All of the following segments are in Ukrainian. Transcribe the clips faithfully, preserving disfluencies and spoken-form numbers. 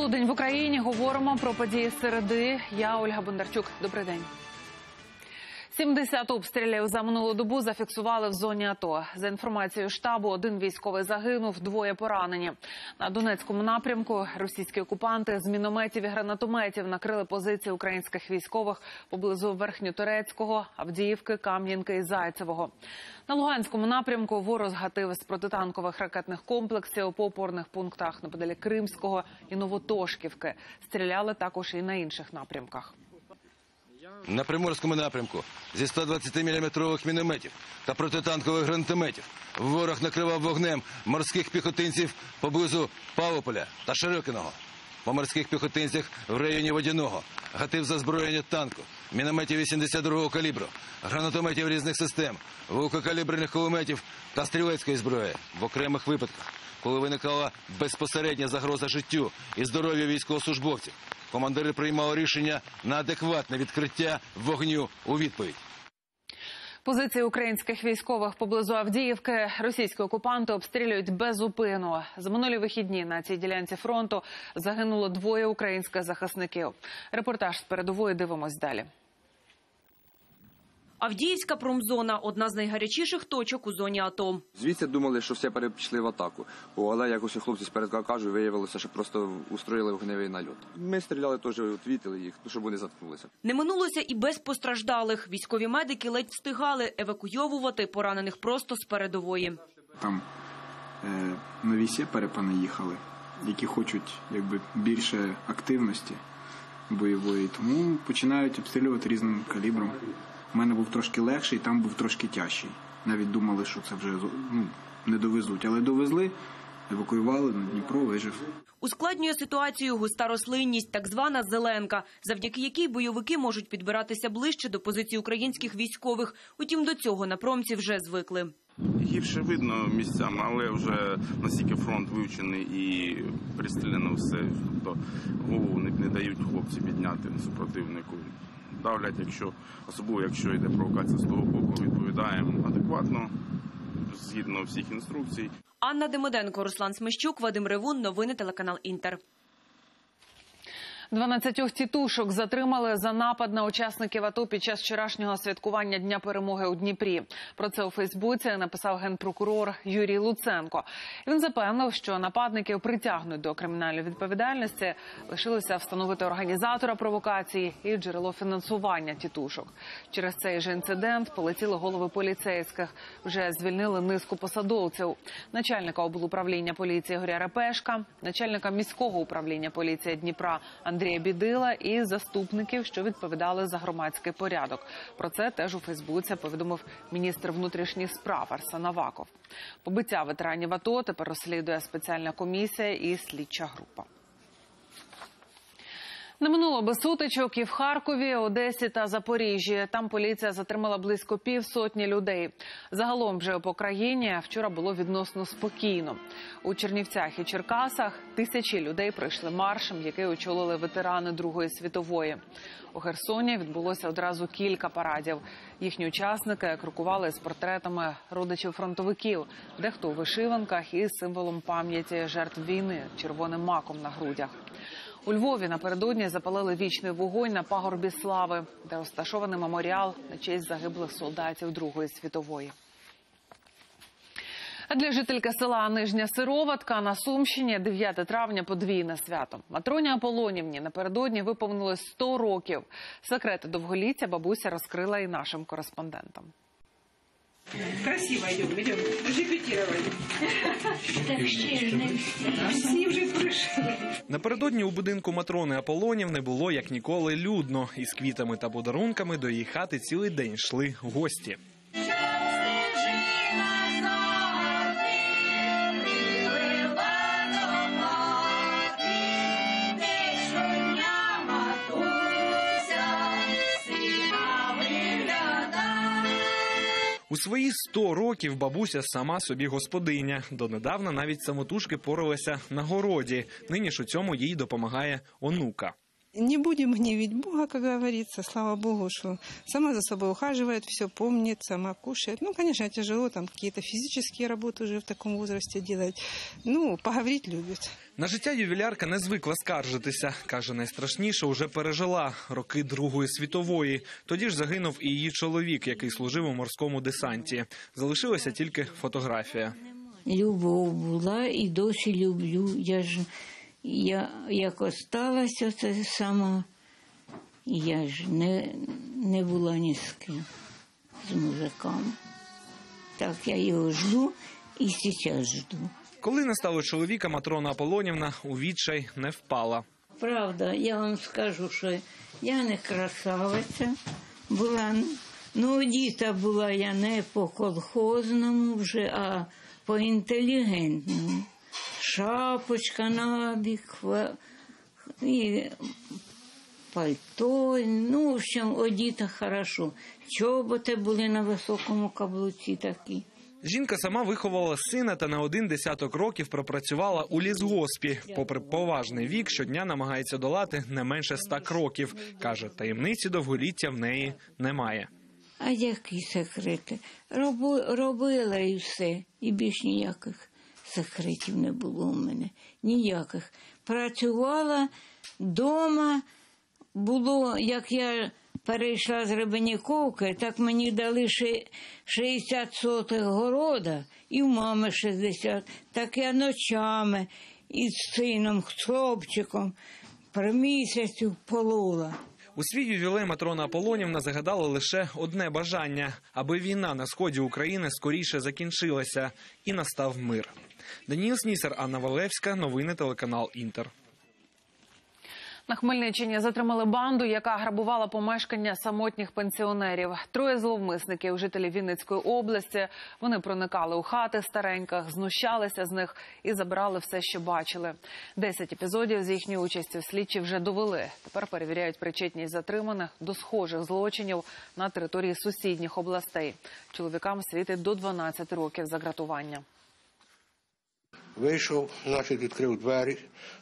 полудень в Україні. Говоримо про події середи. Я Ольга Бондарчук. Добрий день. сімдесят обстрілів за минулу добу зафіксували в зоні АТО. За інформацією штабу, один військовий загинув, двоє поранені. На Донецькому напрямку російські окупанти з мінометів і гранатометів накрили позиції українських військових поблизу Верхньоторецького, Авдіївки, Кам'янки і Зайцевого. На Луганському напрямку ворог гатив з протитанкових ракетних комплексів по опорних пунктах неподалік Кримського і Новотошківки. Стріляли також і на інших напрямках. На Приморському напрямку зі сто двадцятиміліметрових мінометів та протитанкових гранатометів ворог накривав вогнем морських піхотинців поблизу Павополя та Широкиного. По морських піхотинцях в районі Водяного гатив за зброєння танку, мінометів вісімдесят другого калібру, гранатометів різних систем, великокаліберних кулеметів та стрілецької зброї в окремих випадках, коли виникала безпосередня загроза життю і здоров'ю військовослужбовців. Командири приймали рішення на адекватне відкриття вогню у відповідь. Позиції українських військових поблизу Авдіївки російські окупанти обстрілюють безупинно. За минулі вихідні на цій ділянці фронту загинуло двоє українських захисників. Репортаж з передової, дивимось далі. Авдіївська промзона – одна з найгарячіших точок у зоні АТО. Звідси думали, що все перейшли в атаку, але якось хлопці спереду кажуть, виявилося, що просто устроїли вогневий нальот. Ми стріляли теж, відвітили їх, щоб вони заткнулися. Не минулося і без постраждалих. Військові медики ледь встигали евакуйовувати поранених просто з передової. Там е, нові сі перепани їхали, які хочуть якби більше активності бойової, тому починають обстрілювати різним калібром. У мене був трошки легший, там був трошки тяжчий. Навіть думали, що це вже ну, не довезуть, але довезли, евакуювали, на Дніпро вижив. Ускладнює ситуацію густа рослинність, так звана зеленка, завдяки якій бойовики можуть підбиратися ближче до позицій українських військових. Утім, до цього на промці вже звикли. Гірше видно місцями, але вже настільки фронт вивчений і пристріляно все, тобто голову не дають хлопці підняти супротивнику. Давлять, якщо, особливо якщо йде провокація з того боку, відповідаємо адекватно, згідно всіх інструкцій. Анна Демиденко, Руслан Смищук, Вадим Ревун, новини телеканал «Інтер». дванадцятьох тітушок затримали за напад на учасників АТО під час вчорашнього святкування Дня перемоги у Дніпрі. Про це у Фейсбуці написав генпрокурор Юрій Луценко. Він запевнив, що нападників притягнуть до кримінальної відповідальності. Лишилося встановити організатора провокації і джерело фінансування тітушок. Через цей же інцидент полетіли голови поліцейських. Вже звільнили низку посадовців. Начальника облуправління поліції Ігоря Репешка, начальника міського управління поліції Дніпра Андрія Андрія Бідила і заступників, що відповідали за громадський порядок. Про це теж у Фейсбуці повідомив міністр внутрішніх справ Арсен Аваков. Побиття ветеранів АТО тепер розслідує спеціальна комісія і слідча група. Не минуло без сутичок і в Харкові, Одесі та Запоріжжі. Там поліція затримала близько півсотні людей. Загалом вже по країні вчора було відносно спокійно. У Чернівцях і Черкасах тисячі людей пройшли маршем, який очолили ветерани Другої світової. У Херсоні відбулося одразу кілька парадів. Їхні учасники крокували з портретами родичів фронтовиків, дехто у вишиванках і символом пам'яті жертв війни – червоним маком на грудях. У Львові напередодні запалили вічний вогонь на пагорбі Слави, де розташований меморіал на честь загиблих солдатів Другої світової. А для жительки села Нижня Сироватка на Сумщині дев'яте травня – подвійне свято. Матроні Аполонівні напередодні виповнилось сто років. Секрети довголіття бабуся розкрила і нашим кореспондентам. Красиво йдемо, йдемо, репетірували. Всі вже прийшли. Напередодні у будинку Матрони Аполонівни було, як ніколи, людно. Із квітами та подарунками до її хати цілий день йшли гості. У свої сто років бабуся сама собі господиня. Донедавна навіть самотужки поралася на городі. Нині ж у цьому їй допомагає онука. Не будемо гнівити Бога, як говориться. Слава Богу, що сама за собою ухажує, все пам'ятає, сама кушає. Ну, звісно, тяжело, там якісь фізичні роботи вже в такому віці робити. Ну, поговорити любить. На життя ювілярка не звикла скаржитися. Каже, найстрашніше уже пережила – роки Другої світової. Тоді ж загинув і її чоловік, який служив у морському десанті. Залишилася тільки фотографія. Любов була і досі люблю. Я ж, я, як осталася, це сама, я ж не, не була ні з ким, з мужиками. Так я його жду і зараз жду. Коли настало чоловіка, Матрона Аполонівна у відчай не впала. Правда, я вам скажу, що я не красавиця була. Ну, одіта була я не по-колхозному вже, а по-інтелігентному. Шапочка набік, і пальто, ну, в общем, одіта хорошо. Чоботи були на високому каблуці такі. Жінка сама виховала сина та на один десяток років пропрацювала у лісгоспі. Попри поважний вік, щодня намагається долати не менше ста кроків. Каже, таємниці довголіття в неї немає. А які секрети? Робу, робила і все. І більш ніяких секретів не було у мене. Ніяких. Працювала вдома. Було, як я... перейшла з Ребеніковки, так мені дали шістдесят сотих города, і в мами шістдесят. Так я ночами із сином, з хлопчиком при місяцю полола. У свій ювілей Матрона Аполонівна загадала лише одне бажання – аби війна на сході України скоріше закінчилася і настав мир. Даніл Снісер, Анна Валевська, новини телеканал «Інтер». На Хмельниччині затримали банду, яка грабувала помешкання самотніх пенсіонерів. Троє зловмисників, жителі Вінницької області. Вони проникали у хати стареньких, знущалися з них і забирали все, що бачили. Десять епізодів з їхньої участі слідчі вже довели. Тепер перевіряють причетність затриманих до схожих злочинів на території сусідніх областей. Чоловікам світить до дванадцяти років за гратування. Вийшов, значить, відкрив двері,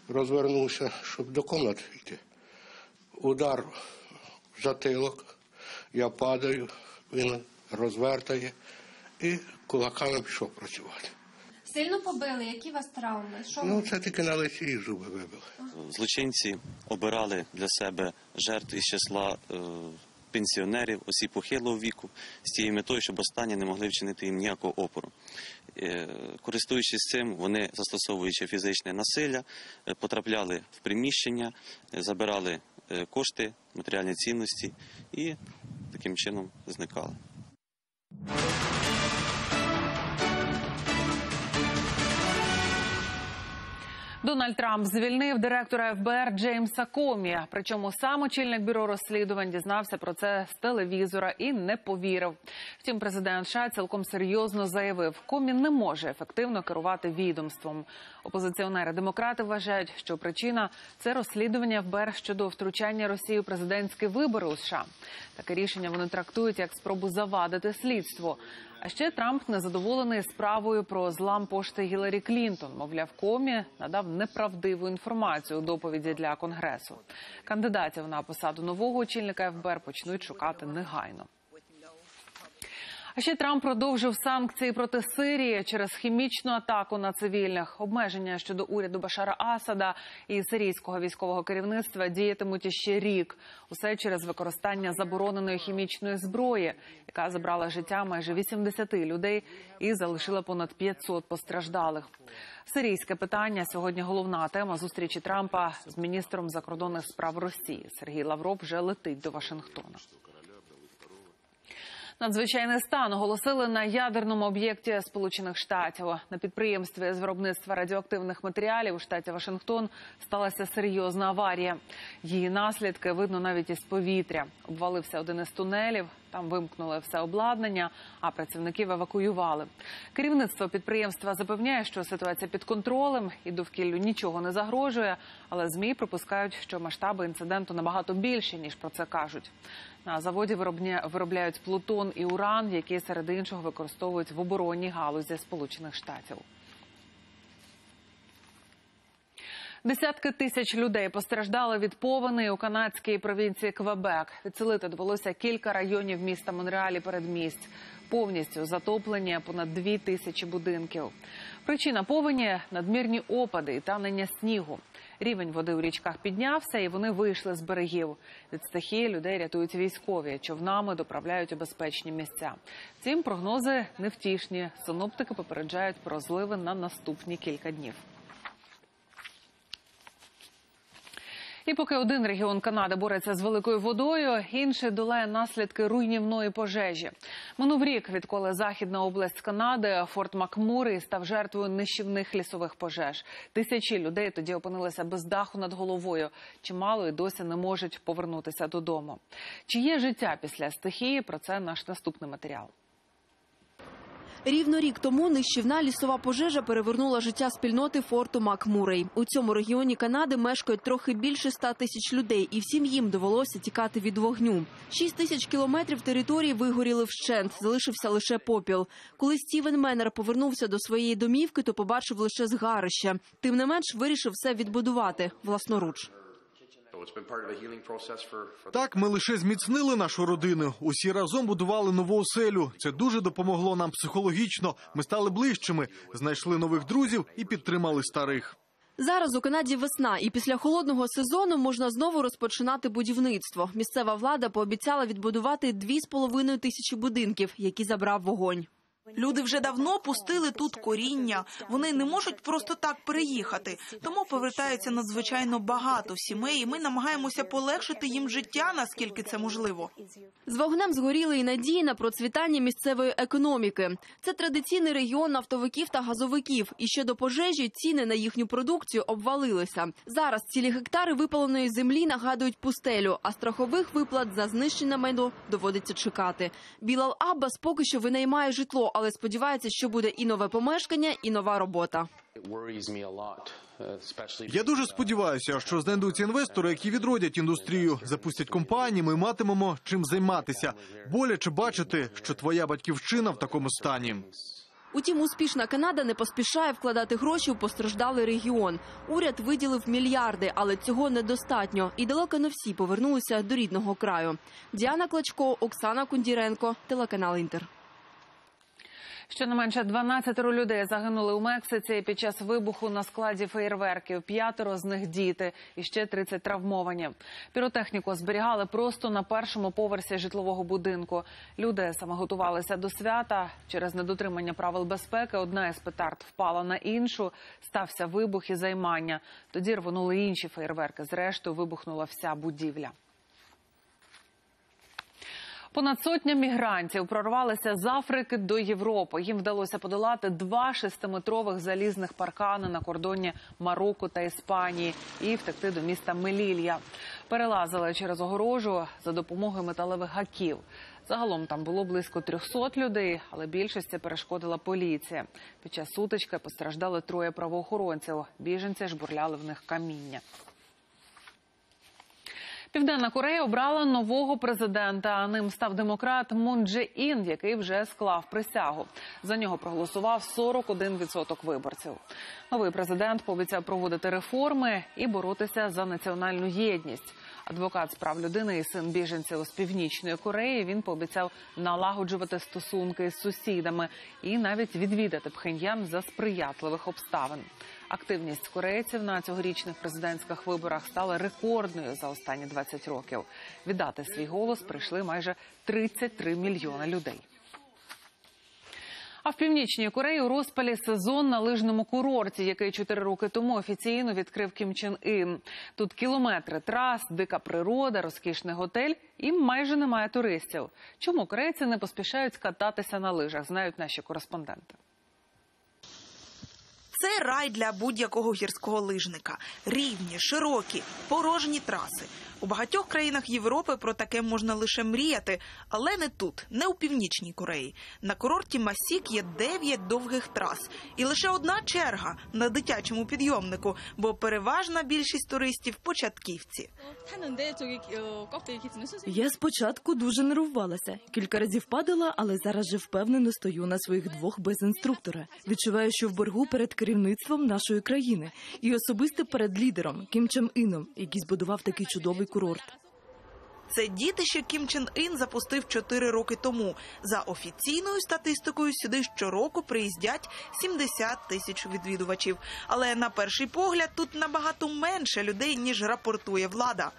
розвернувся, щоб до кімнати йти. Удар в затилок, я падаю, він розвертає і кулаками пішов працювати. Сильно побили? Які у вас травми? Що ну, це тільки на лиці і зуби вибили. Злочинці обирали для себе жертв із числа е, пенсіонерів, осіб похилого віку, з тією метою, щоб останні не могли вчинити їм ніякого опору. Користуючись цим, вони, застосовуючи фізичне насилля, потрапляли в приміщення, забирали кошти, матеріальні цінності і таким чином зникали. Дональд Трамп звільнив директора еф бе ер Джеймса Комі. Причому сам очільник бюро розслідувань дізнався про це з телевізора і не повірив. Втім, президент США цілком серйозно заявив, Комі не може ефективно керувати відомством. Опозиціонери-демократи вважають, що причина – це розслідування еф бе ер щодо втручання Росії у президентські вибори у США. Таке рішення вони трактують як спробу завадити слідство. А ще Трамп незадоволений справою про злам пошти Гілларі Клінтон. Мовляв, Комі надав неправдиву інформацію у доповіді для Конгресу. Кандидатів на посаду нового очільника еф бе ер почнуть шукати негайно. А ще Трамп продовжив санкції проти Сирії через хімічну атаку на цивільних. Обмеження щодо уряду Башара Асада і сирійського військового керівництва діятимуть іще рік. Усе через використання забороненої хімічної зброї, яка забрала життя майже вісімдесяти людей і залишила понад п'ятсот постраждалих. Сирійське питання сьогодні головна тема зустрічі Трампа з міністром закордонних справ Росії. Сергій Лавров вже летить до Вашингтона. Надзвичайний стан оголосили на ядерному об'єкті Сполучених Штатів. На підприємстві з виробництва радіоактивних матеріалів у штаті Вашингтон сталася серйозна аварія. Її наслідки видно навіть із повітря. Обвалився один із тунелів, там вимкнули все обладнання, а працівників евакуювали. Керівництво підприємства запевняє, що ситуація під контролем і довкіллю нічого не загрожує, але ЗМІ припускають, що масштаби інциденту набагато більші, ніж про це кажуть. На заводі виробляють плутон і уран, які серед іншого використовують в оборонній галузі Сполучених Штатів. Десятки тисяч людей постраждали від повені у канадській провінції Квебек. Відселити довелося кілька районів міста Монреалі передмість. Повністю затоплені понад дві тисячі будинків. Причина повені – надмірні опади і танення снігу. Рівень води у річках піднявся, і вони вийшли з берегів. Від стихії людей рятують військові, човнами доправляють у безпечні місця. Втім, прогнози невтішні. Синоптики попереджають про зливи на наступні кілька днів. І поки один регіон Канади бореться з великою водою, інший долає наслідки руйнівної пожежі. Минув рік, відколи Західна область Канади, Форт Макмуррі, став жертвою нищівних лісових пожеж. Тисячі людей тоді опинилися без даху над головою. Чимало і досі не можуть повернутися додому. Чи є життя після стихії? Про це наш наступний матеріал. Рівно рік тому нищівна лісова пожежа перевернула життя спільноти форту Макмуррі. У цьому регіоні Канади мешкають трохи більше ста тисяч людей, і всім їм довелося тікати від вогню. Шість тисяч кілометрів території вигоріли вщент, залишився лише попіл. Коли Стівен Меннер повернувся до своєї домівки, то побачив лише згарище. Тим не менш, вирішив все відбудувати власноруч. Так, ми лише зміцнили нашу родину. Усі разом будували нову оселю. Це дуже допомогло нам психологічно. Ми стали ближчими, знайшли нових друзів і підтримали старих. Зараз у Канаді весна, і після холодного сезону можна знову розпочинати будівництво. Місцева влада пообіцяла відбудувати дві з половиною тисячі будинків, які забрав вогонь. Люди вже давно пустили тут коріння. Вони не можуть просто так переїхати. Тому повертається надзвичайно багато сімей, і ми намагаємося полегшити їм життя, наскільки це можливо. З вогнем згоріли і надії на процвітання місцевої економіки. Це традиційний регіон нафтовиків та газовиків. І ще до пожежі ціни на їхню продукцію обвалилися. Зараз цілі гектари випаленої землі нагадують пустелю, а страхових виплат за знищене майно доводиться чекати. Білал Аббас поки що винаймає житло, але сподівається, що буде і нове помешкання, і нова робота. Я дуже сподіваюся, що знайдуться інвестори, які відродять індустрію, запустять компанії, ми матимемо чим займатися. Боляче бачити, що твоя батьківщина в такому стані. Утім, успішна Канада не поспішає вкладати гроші у постраждалий регіон. Уряд виділив мільярди, але цього недостатньо. І далеко не всі повернулися до рідного краю. Діана Клачко, Оксана Кундіренко, телеканал «Інтер». Щонайменше дванадцятеро людей загинули у Мексиці під час вибуху на складі феєрверків. П'ятеро з них діти і ще тридцять травмовані. Піротехніку зберігали просто на першому поверсі житлового будинку. Люди самоготувалися до свята. Через недотримання правил безпеки одна із петард впала на іншу, стався вибух і займання. Тоді рвонули інші феєрверки. Зрештою вибухнула вся будівля. Понад сотня мігрантів прорвалися з Африки до Європи. Їм вдалося подолати два шестиметрових залізних паркани на кордоні Марокко та Іспанії і втекти до міста Мелілья. Перелазили через огорожу за допомогою металевих гаків. Загалом там було близько трьохсот людей, але більшості перешкодила поліція. Під час сутички постраждали троє правоохоронців. Біженці жбурляли в них каміння. Південна Корея обрала нового президента. Ним став демократ Мун Чже Ін, який вже склав присягу. За нього проголосував сорок один відсоток виборців. Новий президент пообіцяв проводити реформи і боротися за національну єдність. Адвокат з прав людини і син біженців з Північної Кореї, він пообіцяв налагоджувати стосунки з сусідами і навіть відвідати Пхеньян за сприятливих обставин. Активність корейців на цьогорічних президентських виборах стала рекордною за останні двадцять років. Віддати свій голос прийшли майже тридцять три мільйони людей. А в Північній Кореї у розпалі сезон на лижному курорті, який чотири роки тому офіційно відкрив Кім Чен Ин. Тут кілометри трас, дика природа, розкішний готель і майже немає туристів. Чому корейці не поспішають кататися на лижах, знають наші кореспонденти. Це рай для будь-якого гірського лижника. Рівні, широкі, порожні траси. У багатьох країнах Європи про таке можна лише мріяти, але не тут, не у Північній Кореї. На курорті Масік є дев'ять довгих трас. І лише одна черга на дитячому підйомнику, бо переважна більшість туристів – початківці. Я спочатку дуже нервувалася. Кілька разів падала, але зараз же впевнено стою на своїх двох без інструктора. Відчуваю, що в боргу перед керівництвом нашої країни. І особисто перед лідером Кім Чен Іном, який збудував такий чудовий курорт. Це діти, що Кім Чен Ин запустив чотири роки тому. За офіційною статистикою сюди щороку приїздять сімдесят тисяч відвідувачів. Але на перший погляд тут набагато менше людей, ніж рапортує влада.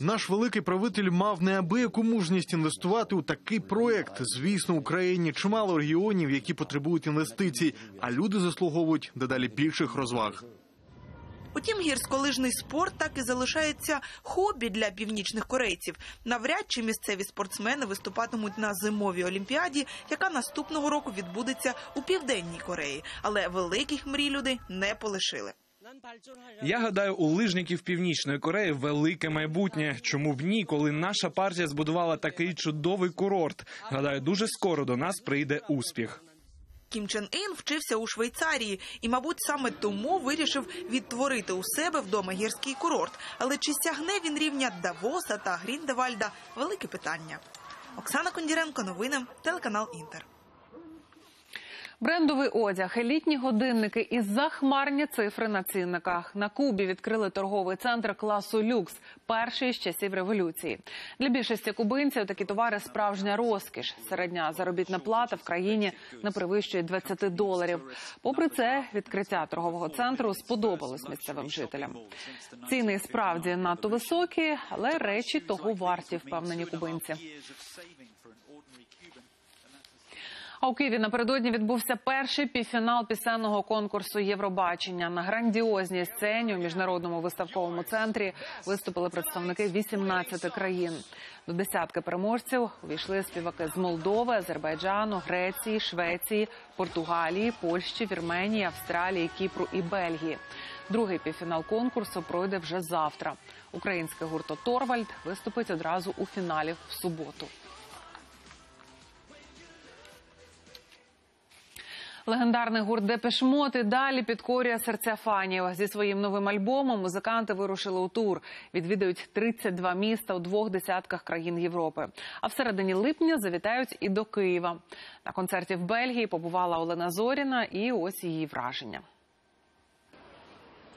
Наш великий правитель мав неабияку мужність інвестувати у такий проєкт. Звісно, в Україні чимало регіонів, які потребують інвестицій, а люди заслуговують дедалі більших розваг. Утім, гірськолижний спорт так і залишається хобі для північних корейців. Навряд чи місцеві спортсмени виступатимуть на зимовій олімпіаді, яка наступного року відбудеться у Південній Кореї. Але великих мрій люди не полишили. Я гадаю, у лижників Північної Кореї велике майбутнє. Чому б ні, коли наша партія збудувала такий чудовий курорт? Гадаю, дуже скоро до нас прийде успіх. Кім Чен Ин вчився у Швейцарії і, мабуть, саме тому вирішив відтворити у себе вдома гірський курорт. Але чи сягне він рівня Давоса та Гріндевальда – велике питання. Оксана Кундіренко, новини, телеканал «Інтер». Брендовий одяг, елітні годинники і захмарні цифри на цінниках. На Кубі відкрили торговий центр класу люкс, перший з часів революції. Для більшості кубинців такі товари – справжня розкіш. Середня заробітна плата в країні не перевищує двадцяти доларів. Попри це, відкриття торгового центру сподобалось місцевим жителям. Ціни справді надто високі, але речі того варті, впевнені кубинці. А у Києві напередодні відбувся перший півфінал пісенного конкурсу «Євробачення». На грандіозній сцені у Міжнародному виставковому центрі виступили представники вісімнадцяти країн. До десятки переможців увійшли співаки з Молдови, Азербайджану, Греції, Швеції, Португалії, Польщі, Вірменії, Австралії, Кіпру і Бельгії. Другий півфінал конкурсу пройде вже завтра. Український гурт «Оторвальд» виступить одразу у фіналі в суботу. Легендарний гурт «Депеш Мод» і далі підкорює серця фанів. Зі своїм новим альбомом музиканти вирушили у тур. Відвідають тридцять два міста у двох десятках країн Європи. А в середині липня завітають і до Києва. На концерті в Бельгії побувала Олена Зоріна, і ось її враження.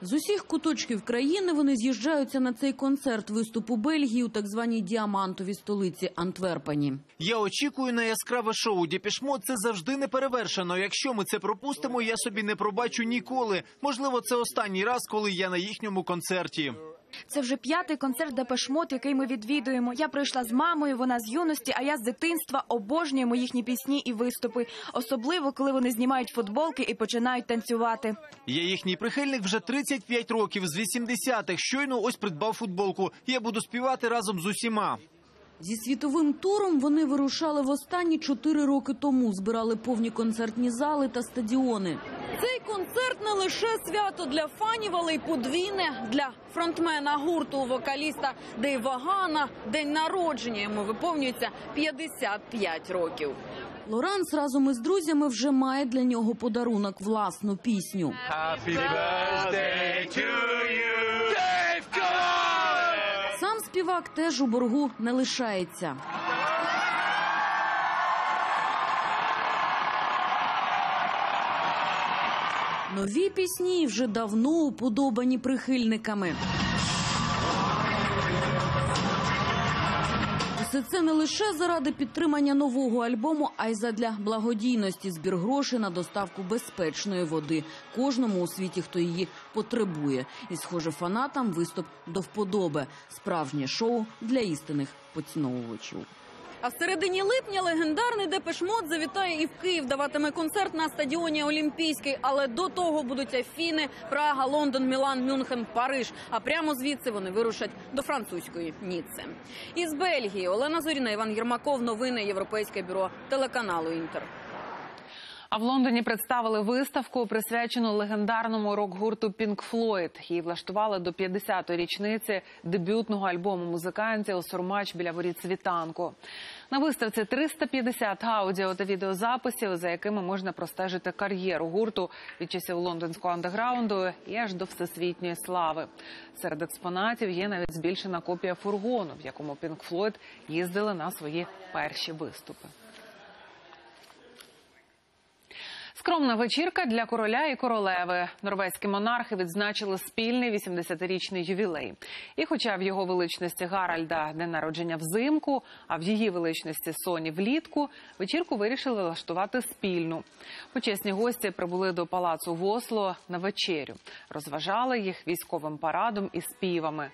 З усіх куточків країни вони з'їжджаються на цей концерт виступу Бельгії у так званій діамантовій столиці Антверпені. Я очікую на яскраве шоу. Депеш Мод – це завжди неперевершено. Якщо ми це пропустимо, я собі не пробачу ніколи. Можливо, це останній раз, коли я на їхньому концерті. Це вже п'ятий концерт «Депеш Мод», який ми відвідуємо. Я прийшла з мамою, вона з юності, а я з дитинства. Обожнюємо їхні пісні і виступи. Особливо, коли вони знімають футболки і починають танцювати. Я їхній прихильник вже тридцять п'ять років, з вісімдесятих. Щойно ось придбав футболку. Я буду співати разом з усіма. Зі світовим туром вони вирушали в останні чотири роки тому. Збирали повні концертні зали та стадіони. Цей концерт не лише свято для фанів, але й подвійне для фронтмена гурту, вокаліста Дейва Гана. День народження йому виповнюється п'ятдесят п'ять років. Лоранс разом із друзями вже має для нього подарунок – власну пісню. Сам співак теж у боргу не лишається. Нові пісні вже давно уподобані прихильниками. Усе це не лише заради підтримання нового альбому, а й задля благодійності. Збір грошей на доставку безпечної води кожному у світі, хто її потребує. І, схоже, фанатам виступ до вподоби. Справжнє шоу для істинних поціновувачів. А в середині липня легендарний «Депеш Мод» завітає і в Київ, даватиме концерт на стадіоні Олімпійський. Але до того будуть Афіни, Прага, Лондон, Мілан, Мюнхен, Париж. А прямо звідси вони вирушать до французької Ніцци. Із Бельгії Олена Зоріна, Іван Єрмаков. Новини Європейське бюро телеканалу «Інтер». А в Лондоні представили виставку, присвячену легендарному рок-гурту «Пінк Флойд». Її влаштували до п'ятдесятої річниці дебютного альбому музикантів «Сурмач біля воріт світанку». На виставці триста п'ятдесят аудіо та відеозаписів, за якими можна простежити кар'єру гурту від часів лондонського андеграунду і аж до всесвітньої слави. Серед експонатів є навіть збільшена копія фургону, в якому «Пінк Флойд» їздили на свої перші виступи. Скромна вечірка для короля і королеви. Норвезькі монархи відзначили спільний вісімдесятирічний ювілей. І хоча в його величності Гаральда день народження взимку, а в її величності Соні влітку, вечірку вирішили влаштувати спільну. Почесні гості прибули до палацу в Осло на вечерю. Розважали їх військовим парадом і співами.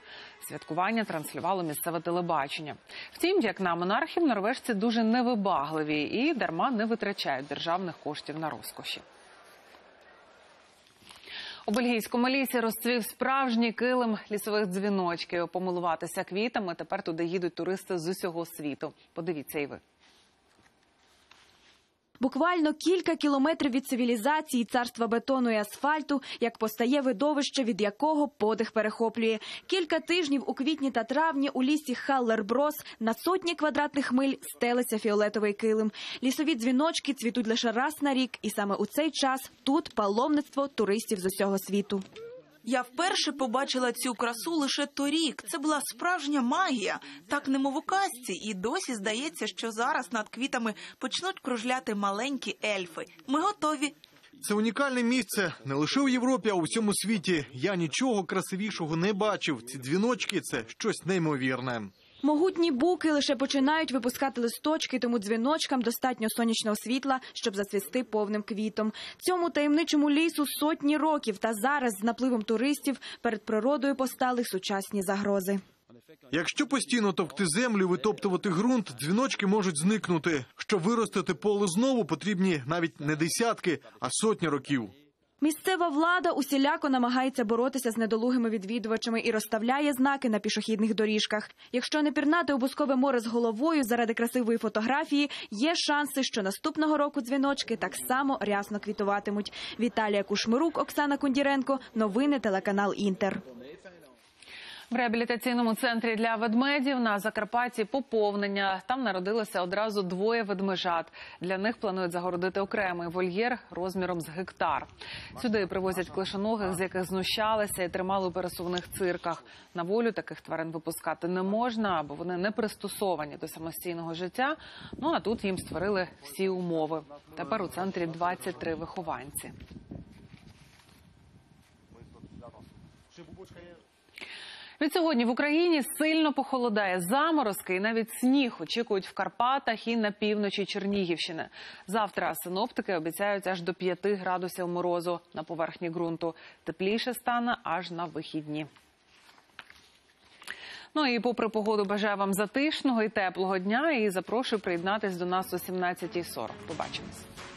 Святкування транслювало місцеве телебачення. Втім, як на монархів, норвежці дуже невибагливі і дарма не витрачають державних коштів на розкоші. У бельгійському лісі розцвів справжній килим лісових дзвіночків. Помилуватися квітами тепер туди їдуть туристи з усього світу. Подивіться і ви. Буквально кілька кілометрів від цивілізації, царства бетону і асфальту, як постає видовище, від якого подих перехоплює. Кілька тижнів у квітні та травні у лісі Халлерброс на сотні квадратних миль стелиться фіолетовий килим. Лісові дзвіночки цвітуть лише раз на рік, і саме у цей час тут паломництво туристів з усього світу. Я вперше побачила цю красу лише торік. Це була справжня магія. Так немов у казці. І досі здається, що зараз над квітами почнуть кружляти маленькі ельфи. Ми готові. Це унікальне місце не лише у Європі, а у всьому світі. Я нічого красивішого не бачив. Ці дзвіночки – це щось неймовірне. Могутні буки лише починають випускати листочки, тому дзвіночкам достатньо сонячного світла, щоб зацвісти повним квітом. Цьому таємничому лісу сотні років, та зараз з напливом туристів перед природою постали сучасні загрози. Якщо постійно товкти землю, витоптувати ґрунт, дзвіночки можуть зникнути. Щоб виростити поле знову, потрібні навіть не десятки, а сотні років. Місцева влада усіляко намагається боротися з недолугими відвідувачами і розставляє знаки на пішохідних доріжках. Якщо не пірнати у бузкове море з головою заради красивої фотографії, є шанси, що наступного року дзвіночки так само рясно квітуватимуть. Віталія Кушмирук, Оксана Кундіренко. Новини телеканал «Інтер». В реабілітаційному центрі для ведмедів на Закарпатті поповнення. Там народилося одразу двоє ведмежат. Для них планують загородити окремий вольєр розміром з гектар. Сюди привозять клишоногих, з яких знущалися і тримали у пересувних цирках. На волю таких тварин випускати не можна, бо вони не пристосовані до самостійного життя. Ну а тут їм створили всі умови. Тепер у центрі двадцять три вихованці. Відсьогодні в Україні сильно похолодає. Заморозки і навіть сніг очікують в Карпатах і на півночі Чернігівщини. Завтра синоптики обіцяють аж до п'яти градусів морозу на поверхні ґрунту. Тепліше стане аж на вихідні. Ну і попри погоду бажаю вам затишного і теплого дня і запрошую приєднатись до нас о сімнадцятій сорок. Побачимось.